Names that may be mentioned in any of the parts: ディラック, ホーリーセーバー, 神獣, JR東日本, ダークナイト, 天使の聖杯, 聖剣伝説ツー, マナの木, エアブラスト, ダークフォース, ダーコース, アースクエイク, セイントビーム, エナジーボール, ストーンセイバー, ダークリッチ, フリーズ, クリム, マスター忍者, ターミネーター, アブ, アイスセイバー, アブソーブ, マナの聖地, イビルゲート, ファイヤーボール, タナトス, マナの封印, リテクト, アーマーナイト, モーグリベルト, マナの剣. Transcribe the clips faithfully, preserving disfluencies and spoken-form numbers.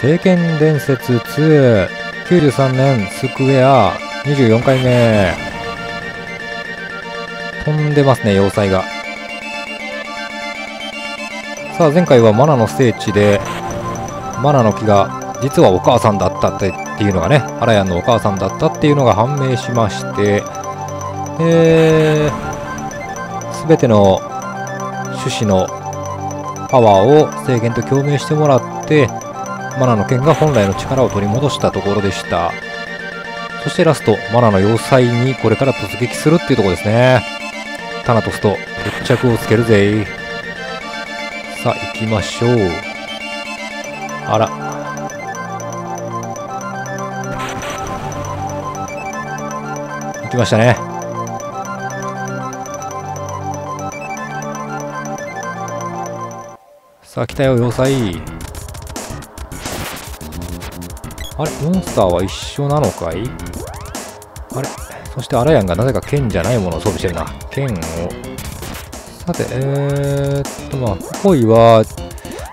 聖剣伝説ツー、きゅうじゅうさんねんスクエアにじゅうよんかいめ。飛んでますね、要塞が。さあ、前回はマナの聖地でマナの木が実はお母さんだったってっていうのがね、アラヤンのお母さんだったっていうのが判明しまして、えー、全ての種子のパワーを聖剣と共鳴してもらってマナの剣が本来の力を取り戻したところでした。そしてラスト、マナの要塞にこれから突撃するっていうところですね。タナトスと決着をつけるぜ。さあ行きましょう。あら、行きましたね。さあ来たよ、要塞。あれ、モンスターは一緒なのかい。あれ、そしてアラヤンがなぜか剣じゃないものを装備してるな。剣を、さて、えーっとまあポイは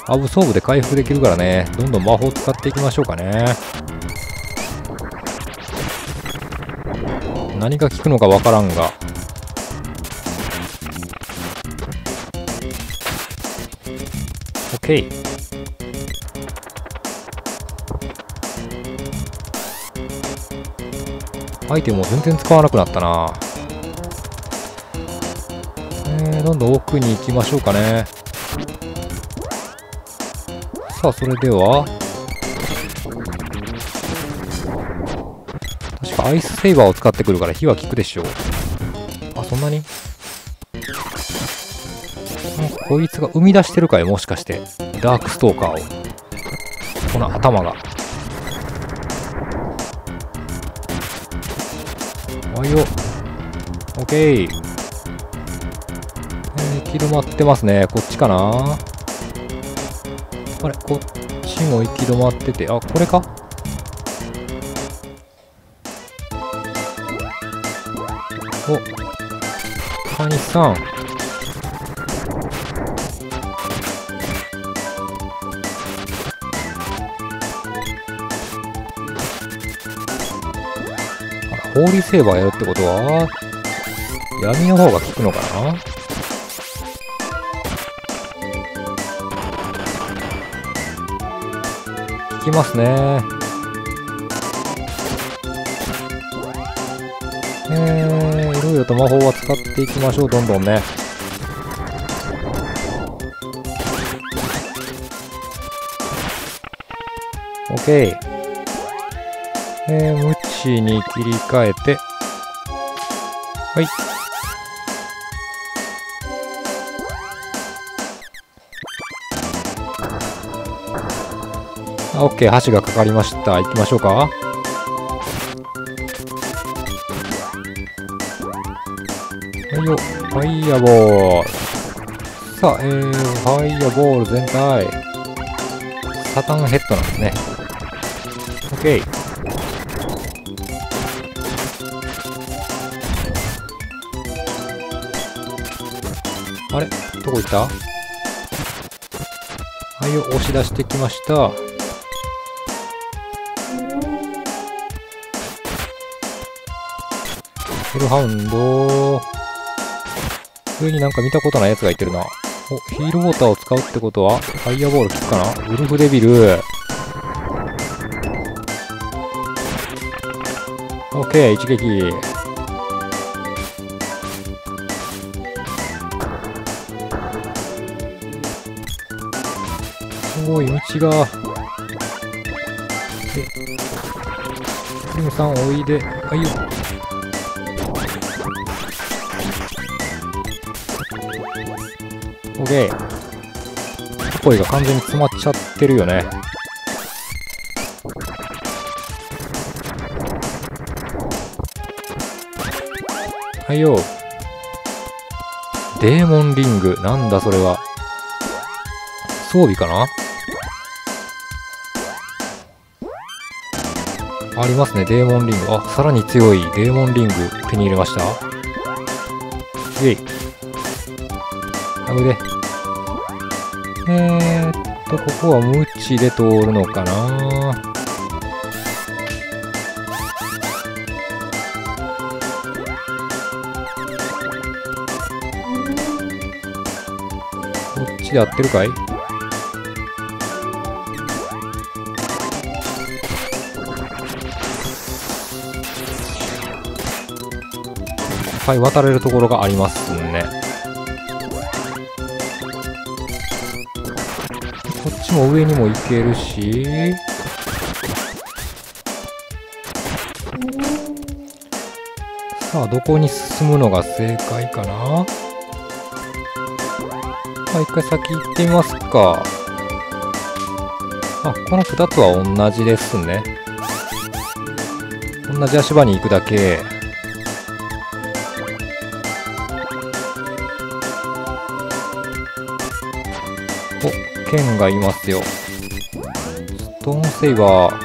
アブ装備で回復できるからね、どんどん魔法使っていきましょうかね。何が効くのかわからんが、オッケー。アイテムを全然使わなくなったな。えー、どんどん奥に行きましょうかね。さあそれでは確かアイスセイバーを使ってくるから火は効くでしょう。あ、そんなにこいつが生み出してるかい、もしかしてダークストーカーを。この頭があいよ。オッケー。えー、行き止まってますね。こっちかな。あれ、こっちも行き止まってて、あ、これか。おっ、カニさん。ホーリーセーバーやるってことは闇の方が効くのかな。効きますね。えー、いろいろと魔法は使っていきましょう、どんどんね。オッケー。えー、ムチに切り替えて、はい。あ、オッケー、箸がかかりました。行きましょうか。はいよ、ファイヤーボール。さあ、えー、ファイヤーボール全体。サタンヘッドなんですね。オッケー。あれ、どこ行った。はいを押し出してきました。ヘルハウンド、上になんか見たことないやつがいてるな。お、ヒールウォーターを使うってことはファイヤーボール効くかな。ウルフデビル。オッケー、一撃。すごい道が。で、キムさんおいで。はいよ。オッケー。声が完全に詰まっちゃってるよね。はいよ。デーモンリング、なんだそれは。装備かな。ありますね、デーモンリング。あ、さらに強いデーモンリング手に入れました。イエイ。あぶね。えーっで、ここは無知で通るのかな。こっちで合ってるかい。はい、渡れるところがありますね。もう上にも行けるし、さあどこに進むのが正解かな。まあ一回先行ってみますか。あ、このふたつは同じですね。同じ足場に行くだけ。お、剣がいますよ。ストーンセイバー。っ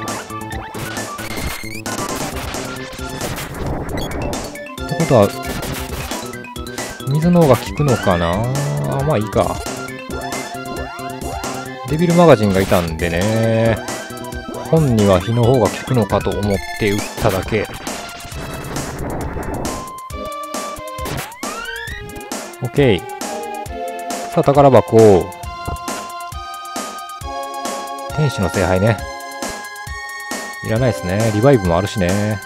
てことは水の方が効くのかな。あ、まあいいか。デビルマガジンがいたんでね、本には火の方が効くのかと思って撃っただけ。オッケー。さあ宝箱、天使の聖杯ね、いらないですね。リバイブもあるしね。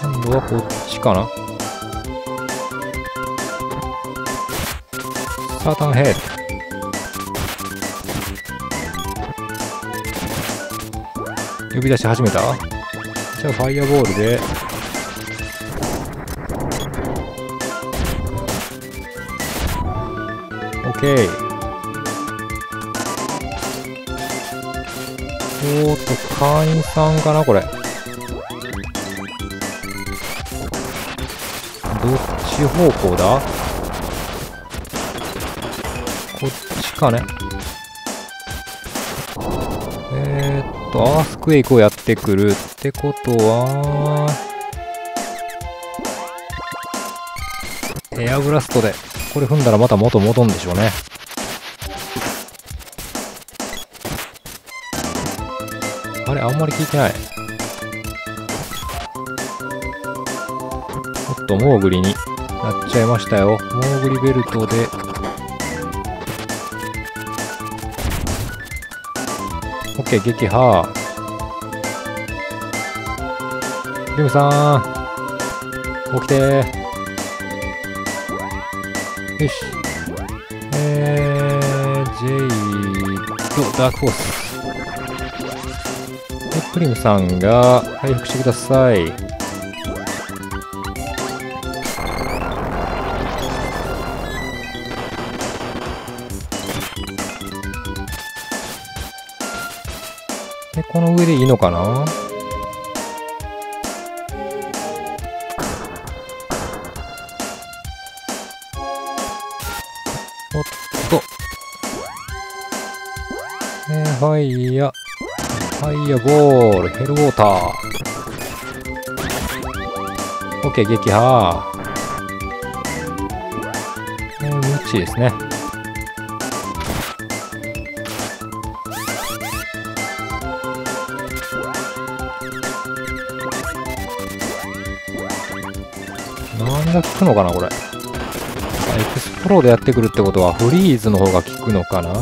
今度はこっちかな。サータンヘッド呼び出し始めた。じゃあファイアボールでオッケー。おーっと、会員さんかなこれ。どっち方向だ。こっちかね。えー、っとアースクエイクをやってくるってことはエアブラストでこれ踏んだらまた元戻るんでしょうね。あれ、あんまり効いてない。おっと、モーグリになっちゃいましたよ。モーグリベルトでオッケー、撃破。リムさん起きてー。よし、えー、ジェイドダークホース。クリムさんが回復してください。で、この上でいいのかな。おっと、えー、ファイヤーファイアボール、ヘルウォーター。オッケー、撃破。えー、無知ですね。何が効くのかなこれ。エクスプローでやってくるってことはフリーズの方が効くのかな。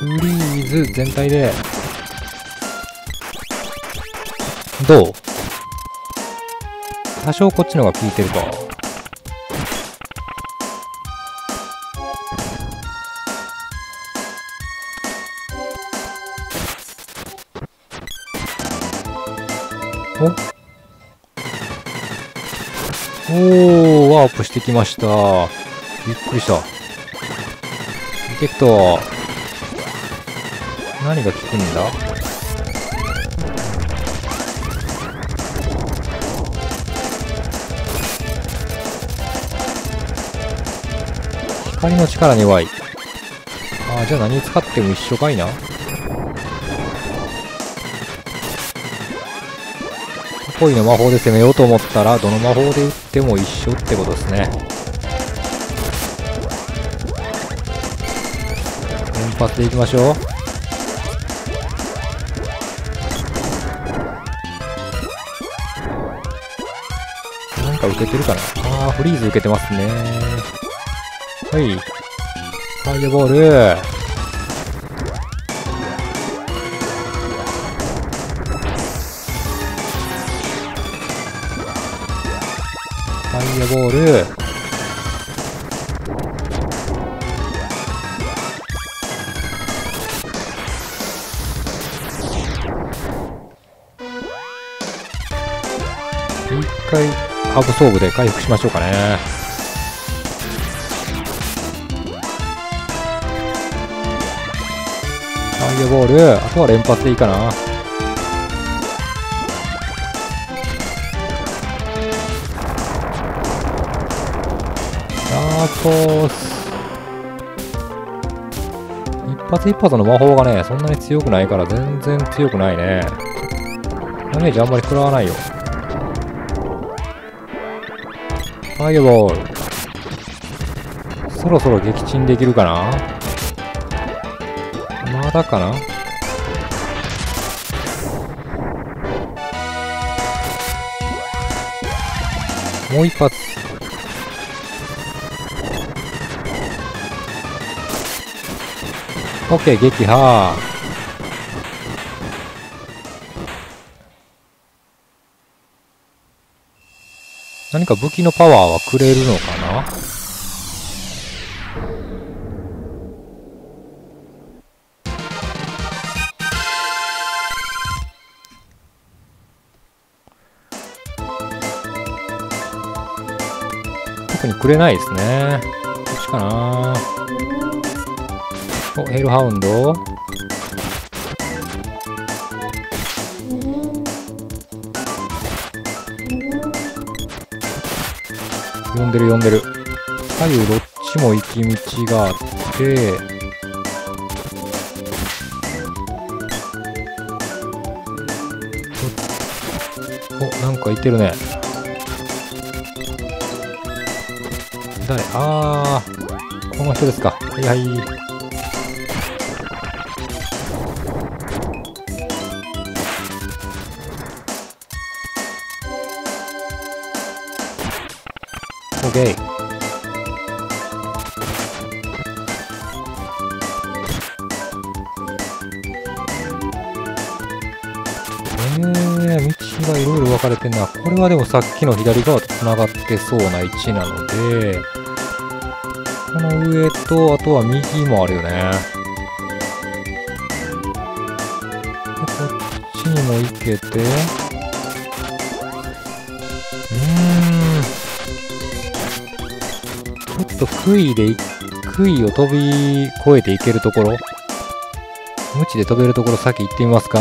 フリーズ全体でどう、多少こっちの方が効いてるか。おおー、ワープしてきました。びっくりした。リテクト、何が効くんだ。光の力に弱い。ああ、じゃあ何使っても一緒かいな。こ恋の魔法で攻めようと思ったらどの魔法で打っても一緒ってことですね。連発でいきましょう。何か受けてるかな。ああ、フリーズ受けてますね。はい。ファイアボール。ファイアボール。一回カーブ装具で回復しましょうかね。ファイアボール、あとは連発でいいかな。一発一発の魔法がね、そんなに強くないから全然強くないね。ダメージあんまり食らわないよ。ファイアボール、そろそろ撃沈できるかな。まだかな。もう一発。オッケー、撃破。何か武器のパワーはくれるのかな。特にくれないですね。こっちかな。お、ヘルハウンド。呼んでる呼んでる。左右どっちも行き道があって、お、なんかいてるね。誰？あー、この人ですか。はいはい。オッケー。えー、道がいろいろ分かれてんな。これはでもさっきの左側とつながってそうな位置なので、この上とあとは右もあるよね。こっちにも行けて、ちょっと杭で、杭を飛び越えていけるところ、無知で飛べるところ、先行ってみますか。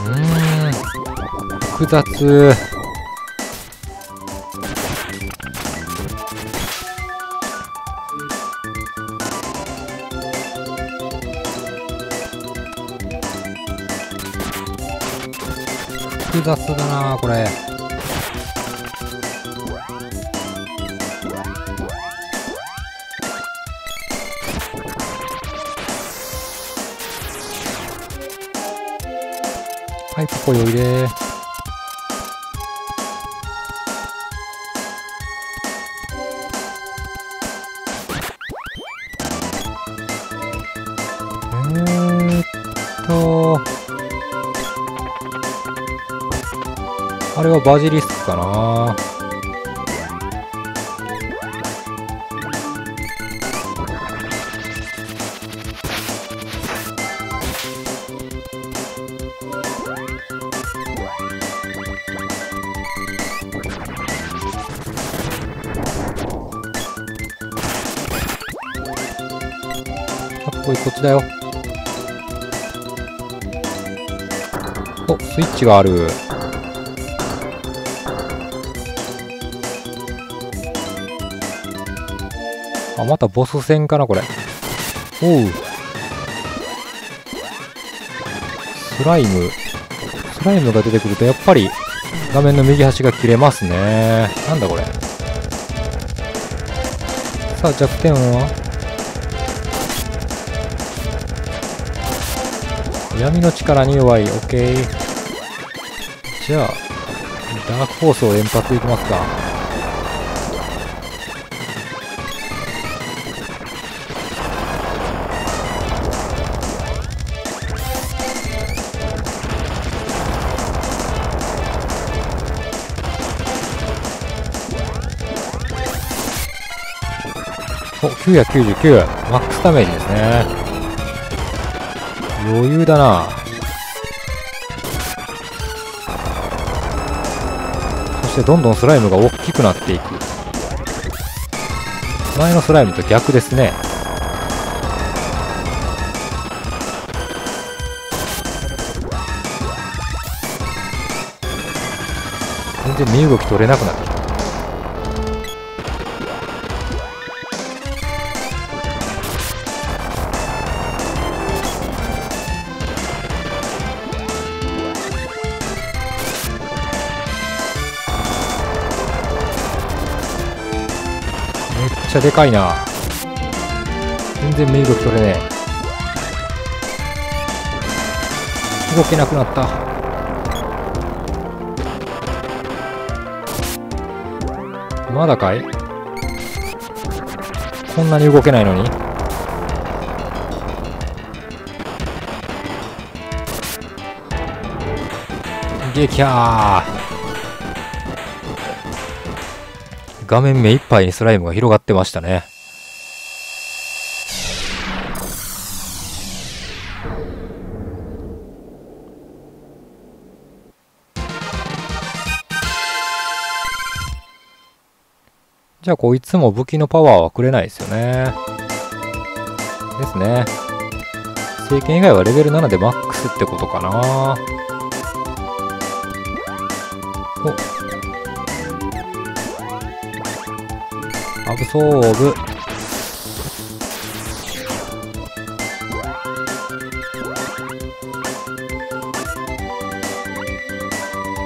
うーん、複雑。複雑だなこれ。はい、ここよいで。えーっとあれはバジリスクかな。かっこいい、こっちだよ。お、スイッチがある。あ、またボス戦かなこれ。おう、スライムスライムが出てくるとやっぱり画面の右端が切れますね。なんだこれ。さあ弱点は闇の力に弱い。オッケー。じゃあダークフォースを連発いきますか。お、きゅうひゃくきゅうじゅうきゅう。マックスダメージですね。余裕だな。そしてどんどんスライムが大きくなっていく。前のスライムと逆ですね。全然身動き取れなくなってきた。めっちゃでかいな。全然身動き取れねえ。動けなくなった。まだかい。こんなに動けないのに。撃破。画面目いっぱいにスライムが広がってましたね。じゃあこいつも武器のパワーはくれないですよね。ですね。聖剣以外はレベルななでマックスってことかな。おっ、アブソーブ。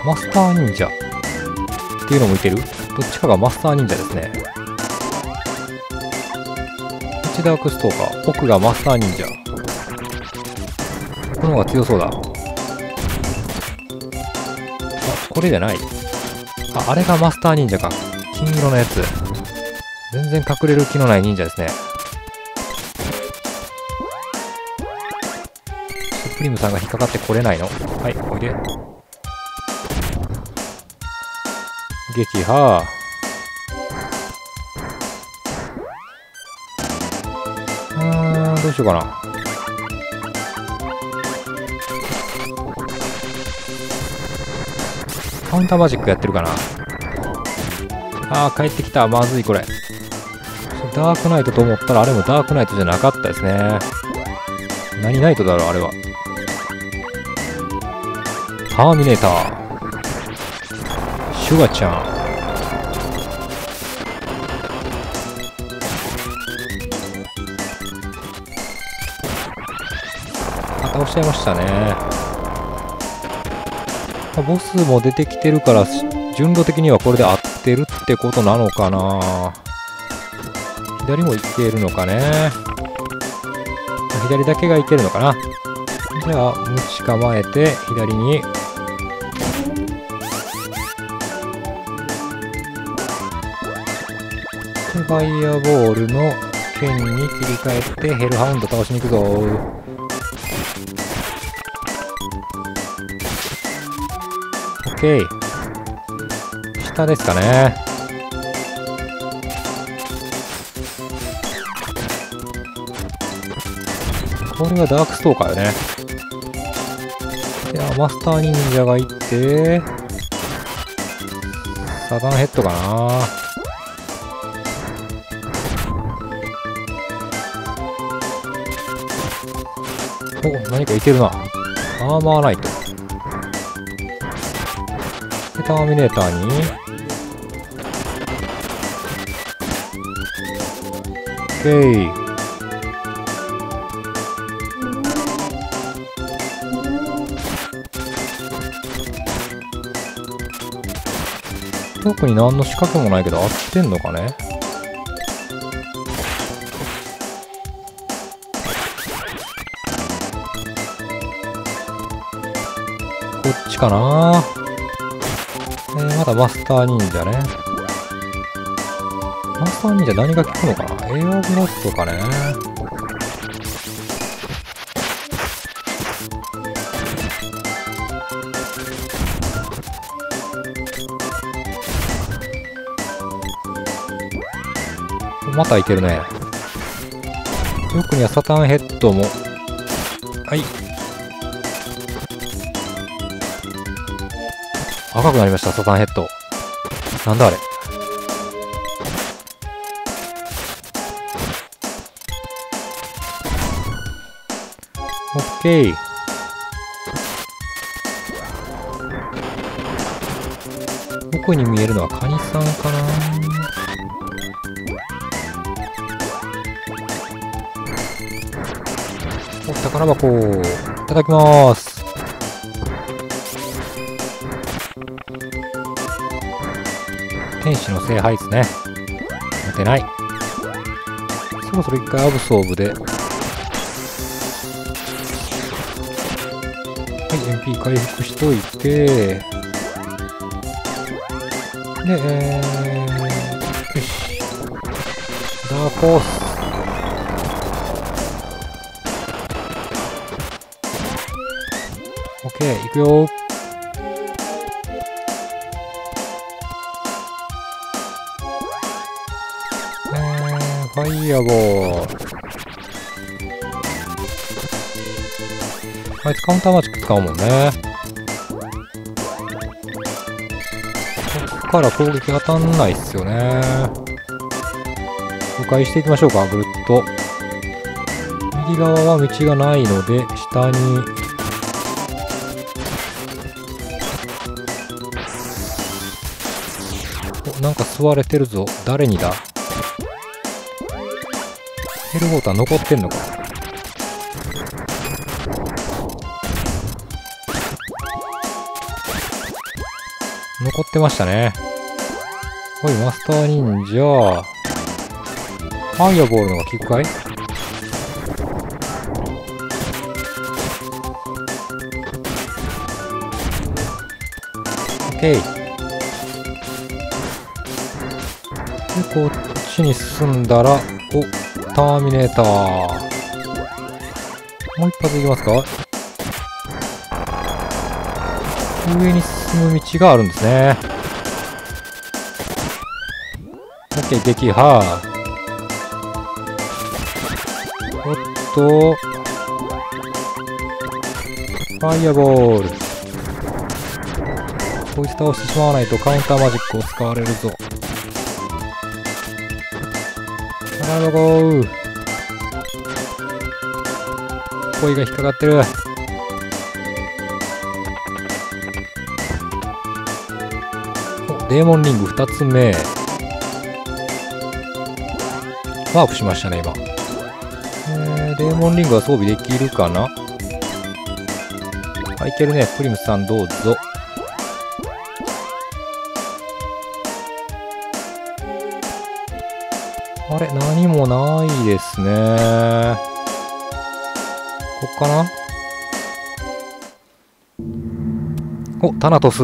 マスター忍者っていうのもいける。どっちかがマスター忍者ですね。こっちダークストーカー、奥がマスター忍者。この方が強そうだ。あ、これじゃない。あ、あれがマスター忍者か。金色のやつ。全然隠れる気のない忍者ですね。プリムさんが引っかかってこれないの。はい、おいで。撃破。うーん、どうしようかな。カウンターマジックやってるかな。あー、帰ってきた。まずいこれ。ダークナイトと思ったらあれもダークナイトじゃなかったですね。何ナイトだろうあれは。ターミネーター、シュガちゃん。あ、倒しちゃいましたね。ボスも出てきてるから順路的にはこれで合ってるってことなのかな。左もいけるのかね。左だけがいけるのかな。じゃあ持ち構えて左に。ファイアボールの剣に切り替えてヘルハウンド倒しに行くぞ。オッケー。下ですかね。これがダークストーカーよね。いや、マスター忍者がいて、サタンヘッドかな。お、何かいけるな。アーマーナイトでターミネーターにせい。特に何の仕掛けもないけど合ってんのかね。こっちかな、えー、まだマスター忍者ね。マスター忍者何が効くのかな。エアブラストかね。またいけるね。特にはサタンヘッドも。はい。赤くなりました、サタンヘッド。なんだあれ。オッケー。奥に見えるのはカニさんかな。宝箱いただきます。天使の聖杯ですね。持てない。そろそろ一回アブソーブで、はい エムピー 回復しといて、でえー、よしダーコースいくよ。えー、ファイヤーボール。あいつカウンターマジック使うもんね。ここから攻撃当たんないっすよね。迂回していきましょうか、ぐるっと。右側は道がないので、下に。なんか吸われてるぞ。誰にだ。ヘルボーター残ってんのか。残ってましたね。おいマスター忍者、ファイアボールのが効くかい。オッケー。でこっちに進んだら、おターミネーターもう一発いきますか。上に進む道があるんですね。 OK できはー。おっとファイアボール、こいつ倒してしまわないとカウンターマジックを使われるぞ。なるほど。恋が引っかかってる。おデーモンリングふたつめワープしましたね今。えー、デーモンリングは装備できるかな。あいけるね。プリムさんどうぞ。あれ何もないですね。こっかな。おタナトス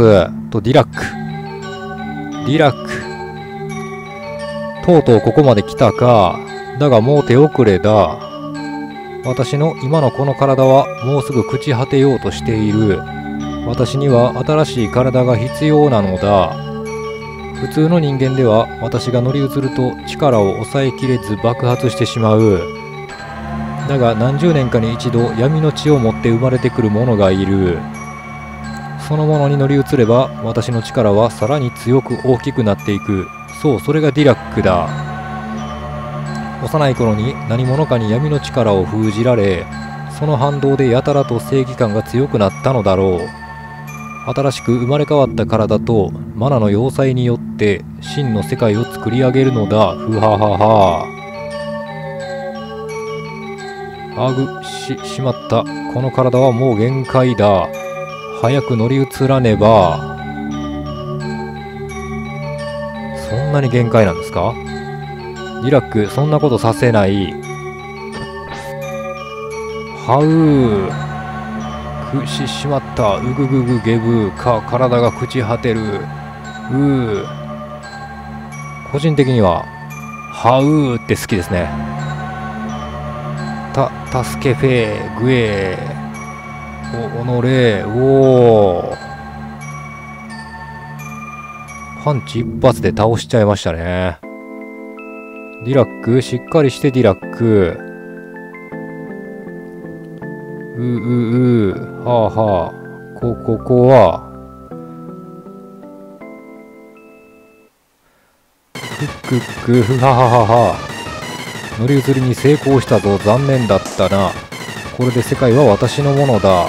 とディラック。ディラックとうとうここまで来たか。だがもう手遅れだ。私の今のこの体はもうすぐ朽ち果てようとしている。私には新しい体が必要なのだ。普通の人間では私が乗り移ると力を抑えきれず爆発してしまう。だが何十年かに一度闇の血を持って生まれてくる者がいる。その者に乗り移れば私の力はさらに強く大きくなっていく。そう、それがディラックだ。幼い頃に何者かに闇の力を封じられ、その反動でやたらと正義感が強くなったのだろう。新しく生まれ変わった体とマナの要塞によって真の世界を作り上げるのだ。ふははは。あぐし、しまった。この体はもう限界だ。早く乗り移らねば。そんなに限界なんですか？リラック、そんなことさせない。はう。くし、しまった。うぐぐぐげぶか、体が朽ち果てる。うー。個人的にはハウーって好きですね。た、たすけフェーグエーお、おのれーおーパンチ一発で倒しちゃいましたね。リラックしっかりしてディラックうううーはあはあこ、ここはクックふはははは乗り移りに成功したぞ。残念だったな。これで世界は私のものだ。あ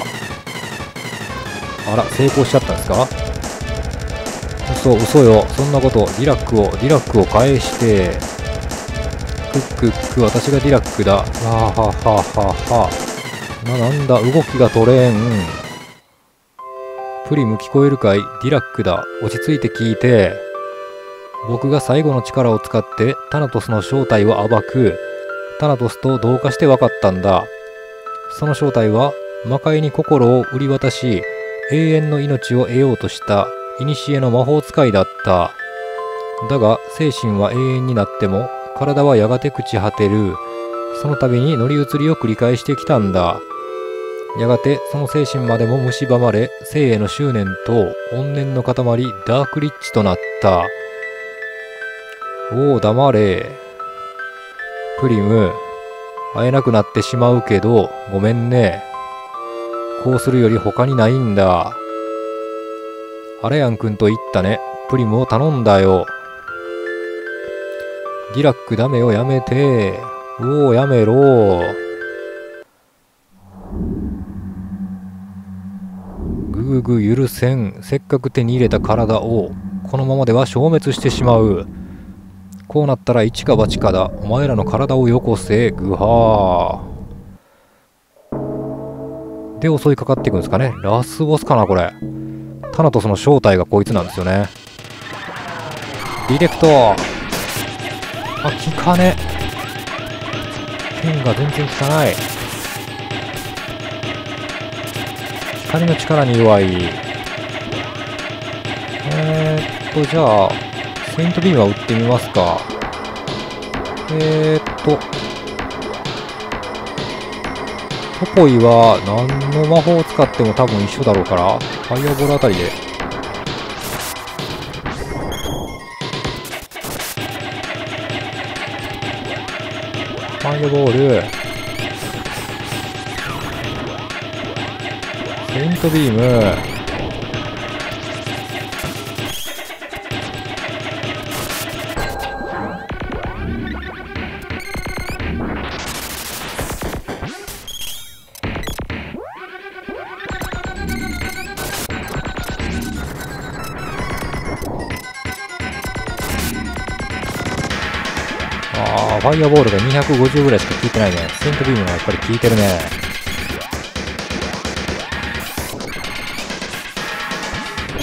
ら、成功しちゃったんですか？嘘嘘よ、そんなこと。リラックをリラックを返して。クックック、私がリラックだ。はははははな、なんだ、動きが取れん。プリム聞こえるかい？リラックだ。落ち着いて聞いて。僕が最後の力を使ってタナトスの正体を暴く。タナトスと同化して分かったんだ。その正体は魔界に心を売り渡し、永遠の命を得ようとした古の魔法使いだった。だが精神は永遠になっても体はやがて朽ち果てる。その度に乗り移りを繰り返してきたんだ。やがてその精神までも蝕まれ、生への執念と怨念の塊ダークリッチとなった。おお、黙れプリム。会えなくなってしまうけどごめんね。こうするより他にないんだ。アラヤン君と言ったね。プリムを頼んだよ。ディラック、ダメよ、やめて。おお、やめろ。ぐぐぐ、許せん。せっかく手に入れた体をこのままでは消滅してしまう。こうなったら一か八かだ。お前らの体をよこせ。ぐはーで襲いかかっていくんですかね。ラスボスかなこれ。タナトスの正体がこいつなんですよね。ディレクト、あ、効かね。剣が全然効かない。光の力に弱い。えー、っとじゃあセイントビームは打ってみますか。えー、っとトポイは何の魔法を使っても多分一緒だろうから、ファイアボールあたりで。ファイアボール、セイントビーム、ファイアボールがにひゃくごじゅうぐらいしか効いてないね。セイントビームがやっぱり効いてるね。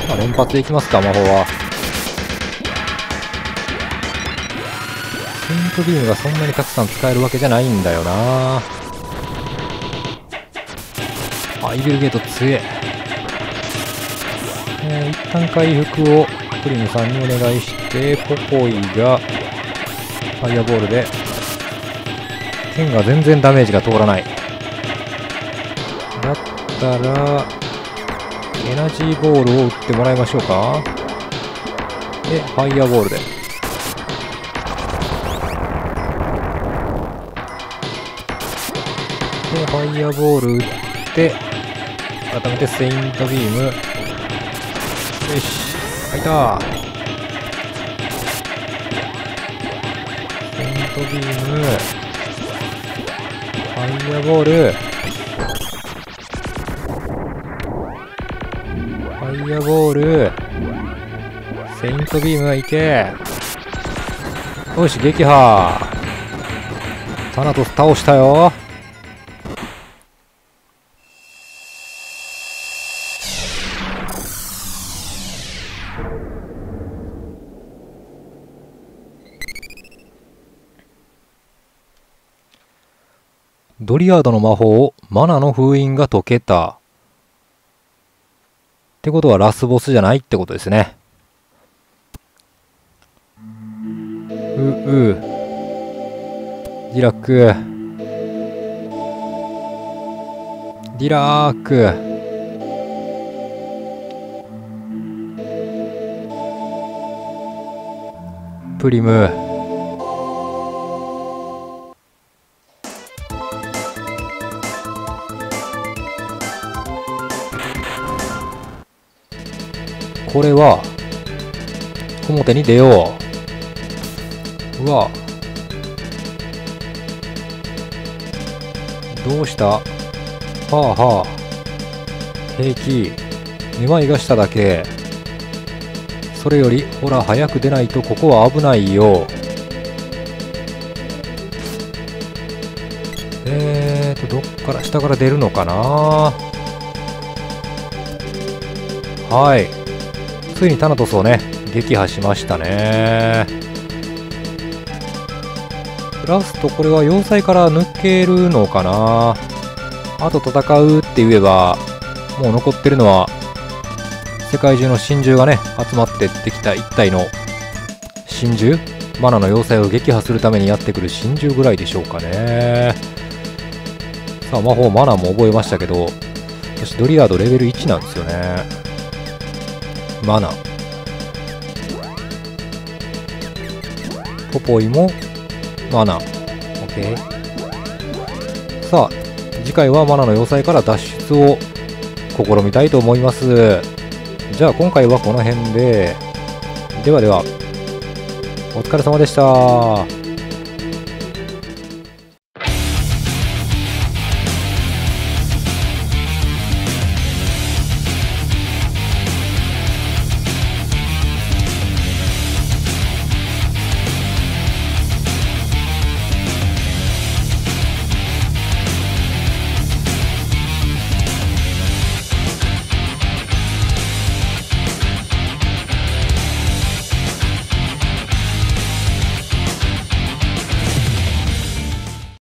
まあ、連発でいきますか、魔法は。セイントビームがそんなにたくさん使えるわけじゃないんだよな。あ、イビルゲート強え。えー、一旦回復をプリムさんにお願いして、ポポイがファイアボールで。剣が全然ダメージが通らない。だったらエナジーボールを打ってもらいましょうか。でファイアボールで。でファイアボール打って改めてセイントビーム。よし、開いた。ビーム、ファイアボール、ファイアボール、セイントビームはいけ。よし、撃破。タナトス倒したよ。ドリアードの魔法、マナの封印が解けた。ってことはラスボスじゃないってことですね。ううディラックディラークプリムこれは表に出よう。うわ、どうした？はあはあ、平気。めまいがしただけ。それよりほら早く出ないとここは危ないよ。えーとどっから下から出るのかな。はい、ついにタナトスをね撃破しましたね。ラストこれは要塞から抜けるのかな。あと戦うって言えばもう残ってるのは世界中の神獣がね集まってってきた一体の神獣、マナの要塞を撃破するためにやってくる神獣ぐらいでしょうかね。さあ魔法マナも覚えましたけど、私ドリアードレベルいちなんですよね。マナポポイもマナ、オッケー。さあ次回はマナの要塞から脱出を試みたいと思います。じゃあ今回はこの辺で、ではではお疲れ様でした。